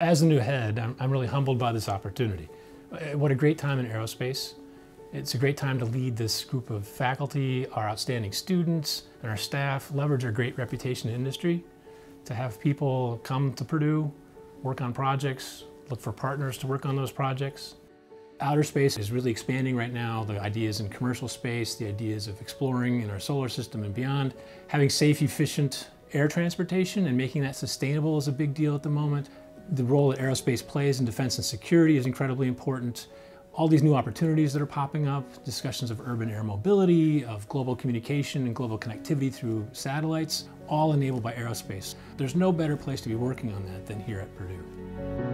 As a new head, I'm really humbled by this opportunity. What a great time in aerospace. It's a great time to lead this group of faculty, our outstanding students, and our staff, leverage our great reputation in industry, to have people come to Purdue, work on projects, look for partners to work on those projects. Outer space is really expanding right now. The ideas in commercial space, the ideas of exploring in our solar system and beyond. Having safe, efficient air transportation and making that sustainable is a big deal at the moment. The role that aerospace plays in defense and security is incredibly important. All these new opportunities that are popping up, discussions of urban air mobility, of global communication and global connectivity through satellites, all enabled by aerospace. There's no better place to be working on that than here at Purdue.